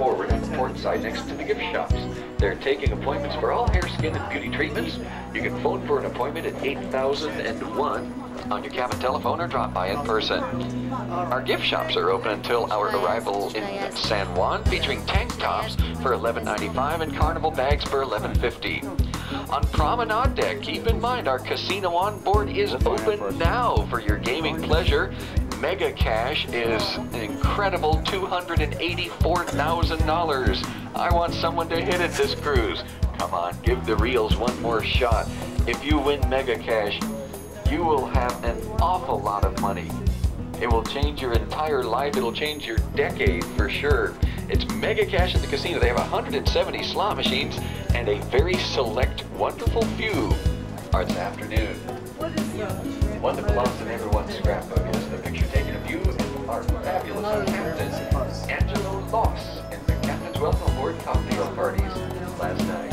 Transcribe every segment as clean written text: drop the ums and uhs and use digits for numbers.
forward on the port side next to the gift shops. They're taking appointments for all hair, skin, and beauty treatments. You can phone for an appointment at 8001 on your cabin telephone or drop by in person. Our gift shops are open until our arrival in San Juan, featuring tank tops for $11.95 and carnival bags for $11.50. On Promenade Deck, keep in mind our casino on board is open now for your gaming pleasure. Mega Cash is an incredible $284,000. I want someone to hit it this cruise. Come on, give the reels one more shot. If you win Mega Cash, you will have an awful lot of money. It will change your entire life. It'll change your decade for sure. It's Mega Cash at the casino. They have 170 slot machines and a very select, wonderful few are this afternoon. One that belongs in everyone's scrapbook is the picture taken of you and our fabulous captain, Angelo Voss, in the captain's welcome aboard cocktail parties last night.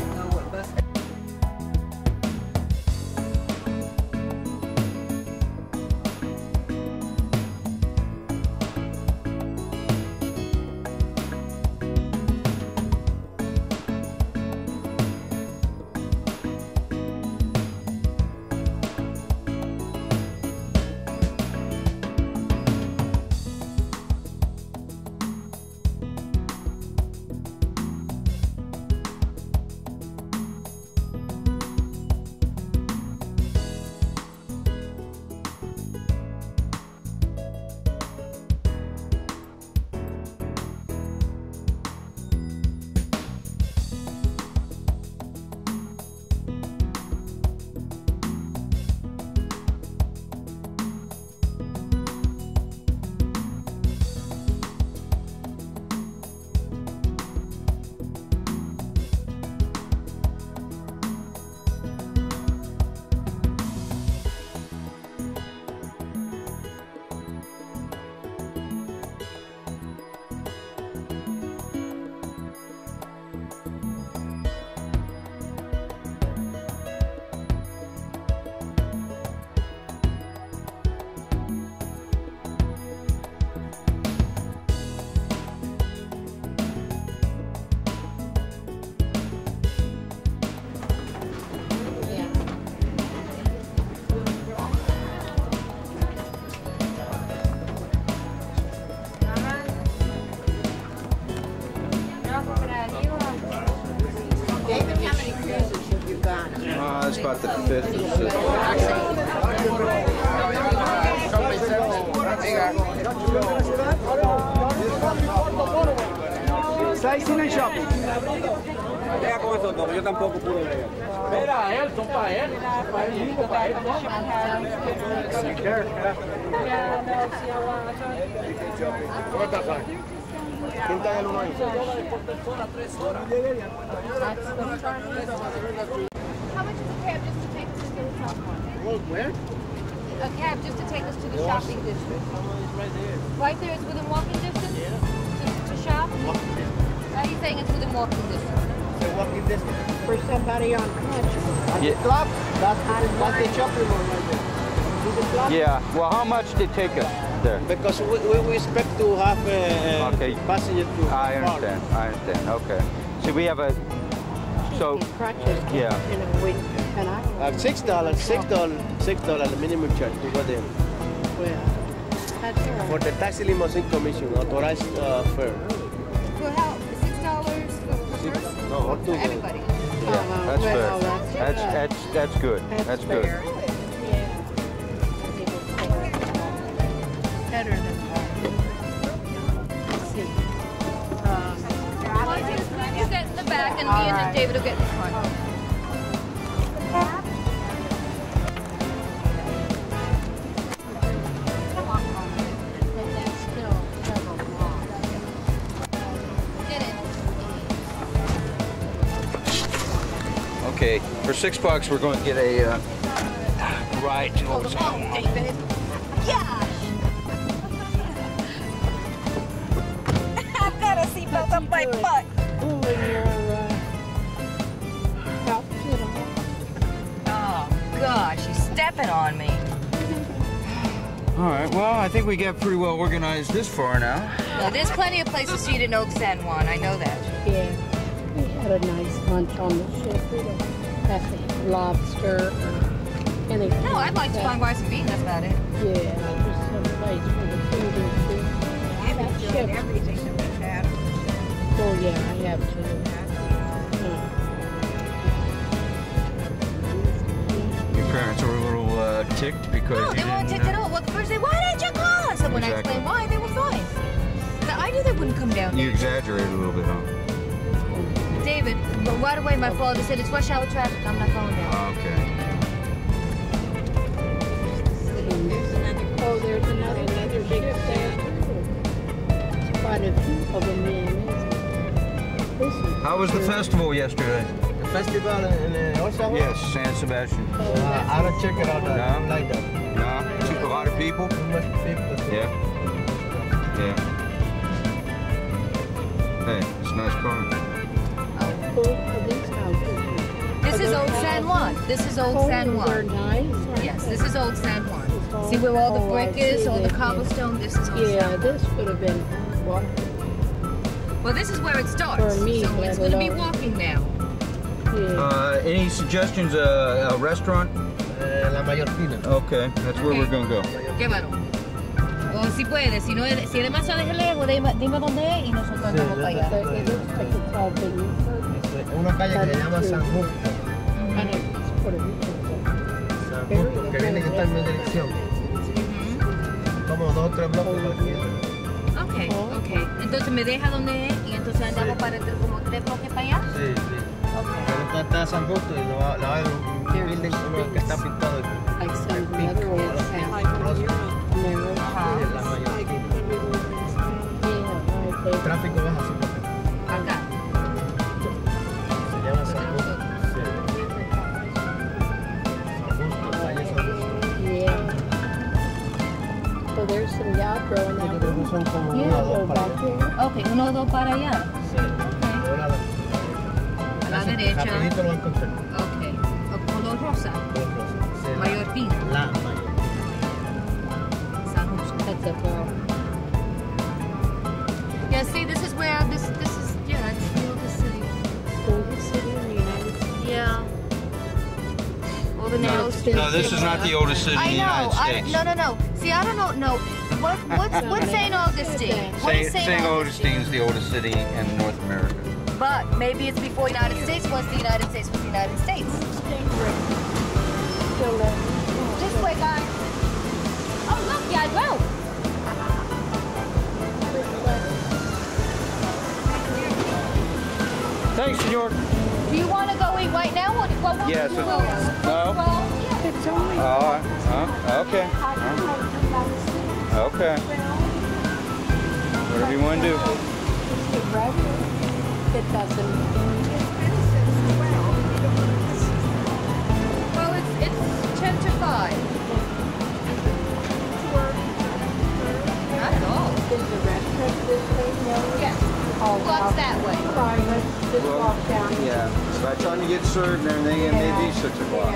That's about the fifth or sixth. Sightseeing and shopping. How much is a cab just to take us to the shop? Where? A cab just to take us to the shopping district. Right there. Right there, it's within walking distance? Yeah. To shop? Walking distance. Are you saying it's within walking distance? So walking distance. For somebody on the club? That's the shopping mall right there. Yeah. Well, how much did it take us there? Because we expect to have a passenger to I understand. Okay. So we have a... So, yeah. $6 minimum charge to go there. Where? For the taxi limousine commission, authorized fare. For how? $6 for person? No, for everybody. Yeah, that's fair. That's good. That's good. Fair. Yeah. I think it's fair. Better than back and me and David will get in front. Okay, for $6 we're going to get a ride to Old San Juan. David. Yeah. I've got a seatbelt up my butt. Gosh, you're stepping on me. All right, well, I think we got pretty well organized this far now. There's plenty of places to eat in Old San Juan, I know that. Yeah, we had a nice lunch on the ship. We didn't have to lobster or anything. No, I'd like to find by some beef, that's about it. Yeah, just some place for the food and food. I've enjoyed everything that we've had. Oh yeah, I have too. Yeah. Your parents were a little ticked because no, they weren't ticked at all. Well, first they, why didn't you call us? And when I explained why, they were fine. I knew they wouldn't come down here. You exaggerated a little bit, huh? David, but right away my father said it's rush hour traffic. I'm not going down. Okay. There's another. Oh, there's another big stand. Quite a few of them in. How was the festival yesterday? The festival in El Salvador? Yes, San Sebastian. I don't check it out. No, like that. No, a lot of people. Yeah. Yeah. Hey, it's a nice car. This is Old San Juan. This is Old San Juan. Yes, this is Old San Juan. See where all the brick is, all the cobblestone? This is Old San Juan. Yeah, this would have been walking. Well, this is where it starts. So it's going to be walking now. Any suggestions? A restaurant? La Mayorquina. Okay, that's where we're going to go. Llévalo. O si puede, si no es demasiado de lejos, dime dónde es y nosotros andamos para allá. Es una calle que se llama San Justo. San Justo, que viene que está en mi dirección. Como 2 o 3 bloques. Ok, ok. Entonces me deja donde es y entonces andamos para como 3 bloques para allá. Sí, sí. Ahora está San Justo y la va a ver un building que está pintado aquí. El tráfico baja así. Acá. Se llama San Justo. San Justo, calle San Justo. Yeah. So there's some yabro in there. Creo que son como 1 o 2 para allá. Ok, 1 o 2 para allá. Sí. Ok. A la derecha. Rapidito lo encontré. Ok. Color rosa. Color rosa. Mayorquina. La Mayorquina. Yeah, see, this is where this is, yeah, it's the oldest city. Oldest city in the United States? Yeah. All the nails still. No, this is not the oldest city in the United States. No. See, I don't know. What's St. Augustine? St. Augustine's the oldest city in North America. But maybe it's before the United States. What's the United States? What's the United States? This way, guys. Oh, look, yeah, I know. Thanks, George. Do you want to go eat right now? Yes. No. It's only. Okay. Okay. Whatever you want to do. It doesn't. Well, it's 10 to 5. Not at all. Is the restaurant this way? No. Yes. Walks that way. Sorry, let's just walk down. Yeah, by the time you get served and everything, it may be 6 o'clock.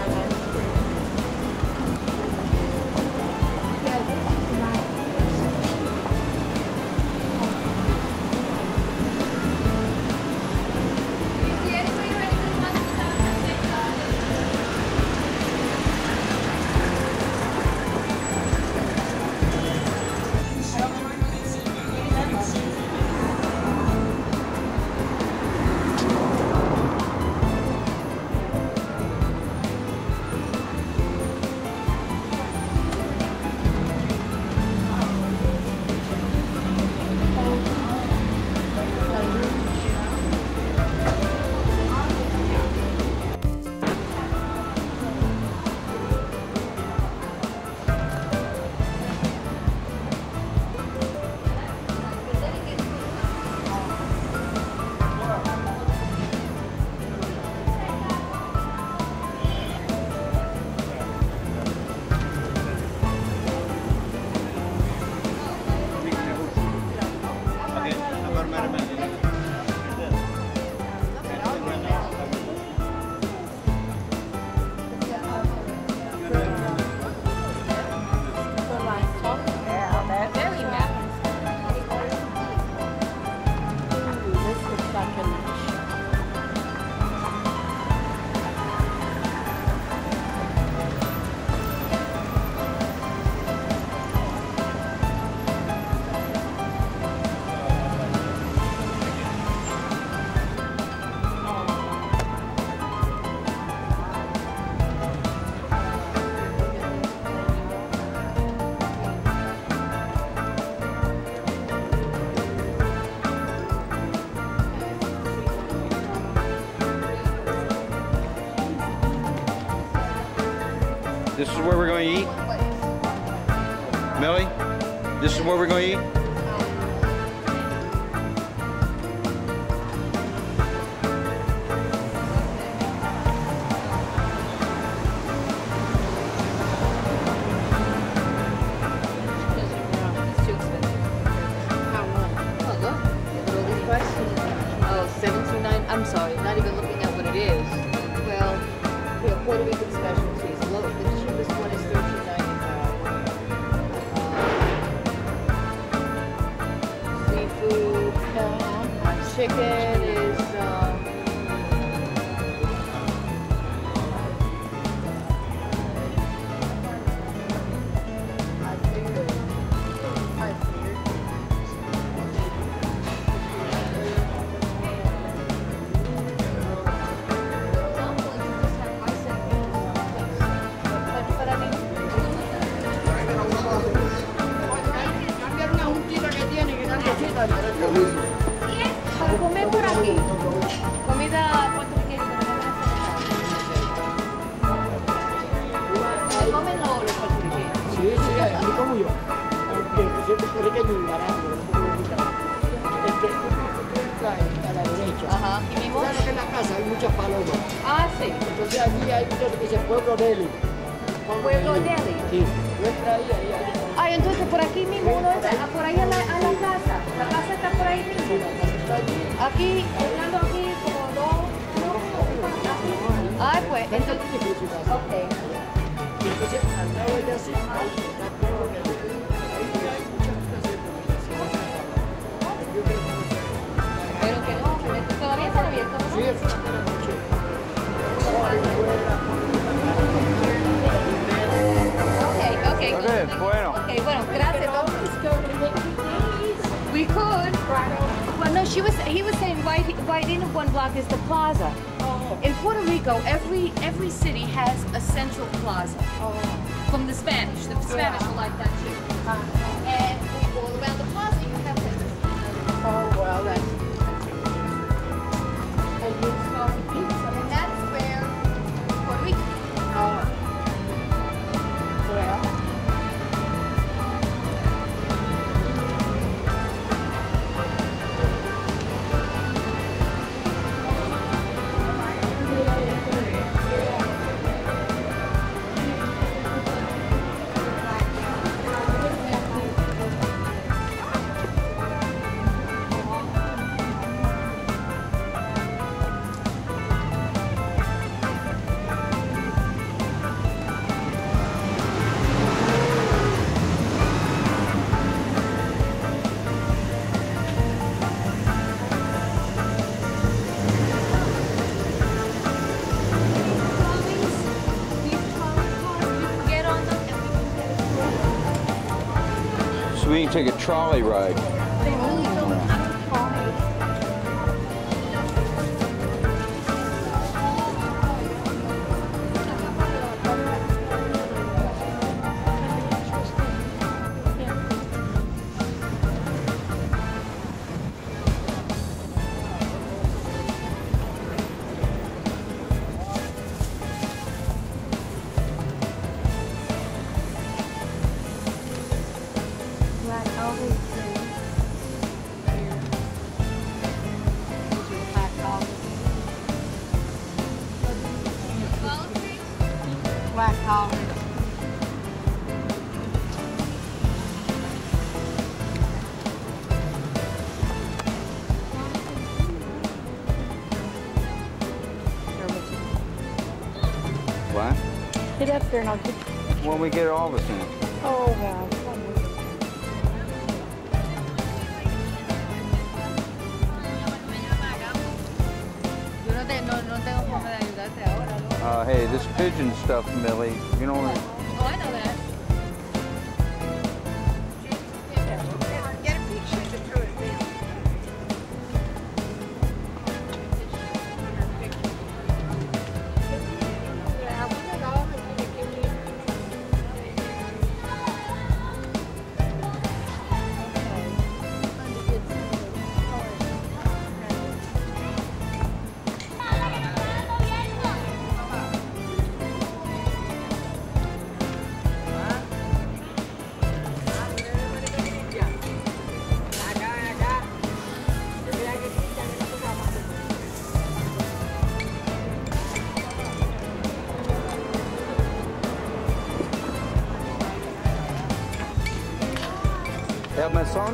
This is where we're going to eat? Millie, this is where we're going to eat? You can take a trolley ride. When well, we get all the things. Oh, wow. Hey, this pigeon stuff, Millie, you know. Oh, I know that. Get a about my son?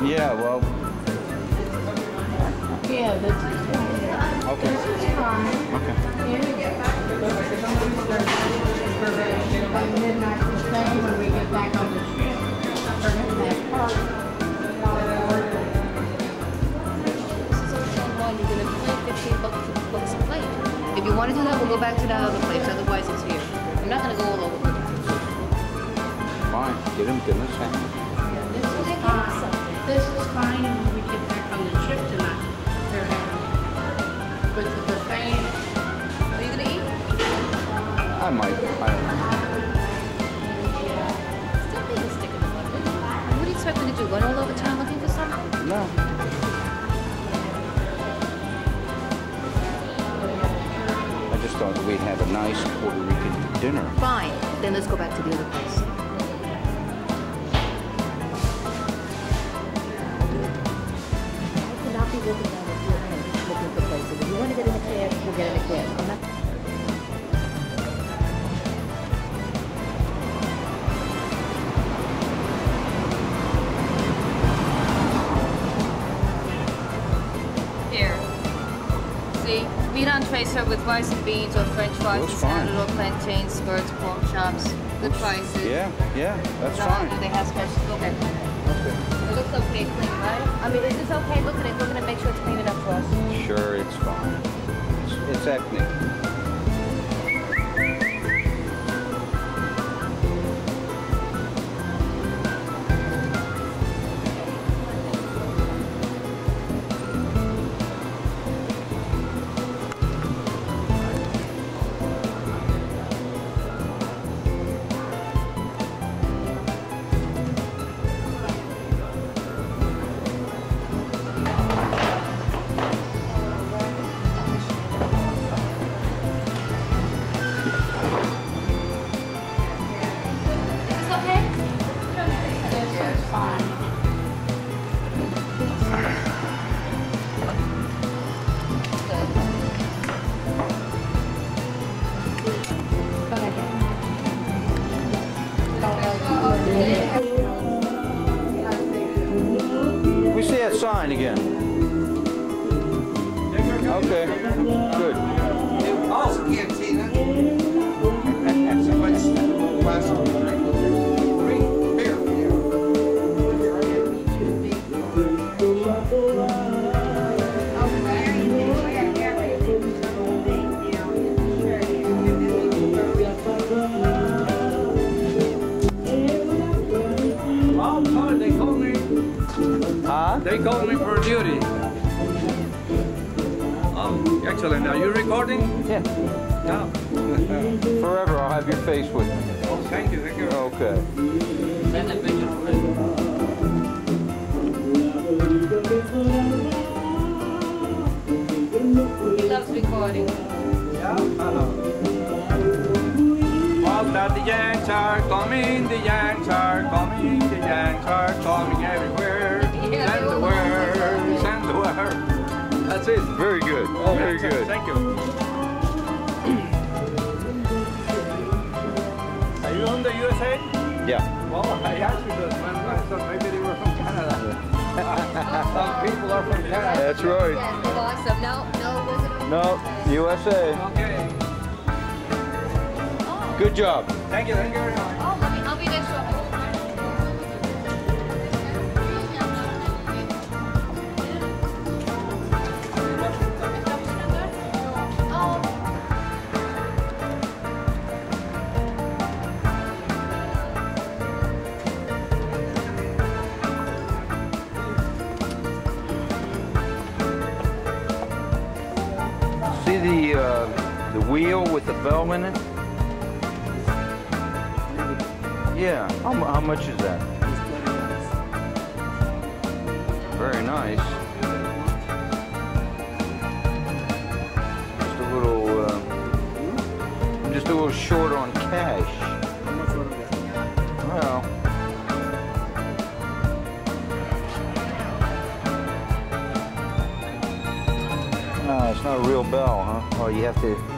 Yeah, well. Yeah, this is fine. Okay. This is fine. Okay. And we get back to the service by midnight the same when we get back on the ship. Or in that park. This is Old San Juan. You're going to pay $15 a plate. If you want to do that, we'll go back to that other place. Otherwise, it's here. I'm not going to go all over. Fine. Get him dinner, Sam. This is fine when we get back on the ship tonight. They're happy. But the buffet. Are you gonna eat? I might. I don't know. Still being a stick in the water. What do you expect me to do? Run all over town looking for something? No. I just thought we'd have a nice Puerto Rican dinner. Fine. Then let's go back to the other place. Meat entree served with rice and beans or French fries, salad or plantains, skirts, pork chops, good prices. Yeah, yeah, that's fine. Do they have specials? Okay. It looks okay, clean, right? I mean, is this okay? Look at it. We're going to make sure it's clean enough for us. Sure, it's fine. It's ethnic. We see that sign again. Okay, good. Oh, cantina. They called me for duty. Oh, excellent. Are you recording? Yeah. No. Forever, I'll have your face with me. Oh, thank you, thank you. Okay. Send a picture for me. He loves recording. Yeah? Hello. All that the Yanks are coming, the Yanks are coming, the Yanks are coming everywhere. Send the word, send the word. That's it. Very good. Oh, very good. Thank you. Are you on the USA? That's right. Yes, awesome. No, USA. Okay. Oh. Good job. Thank you. Thank you very much. Oh, I'll be next one. The wheel with the bell in it? Yeah. How much is that? Very nice. I'm just a little short on cash. Well. No, it's not a real bell, huh? Oh, you have to.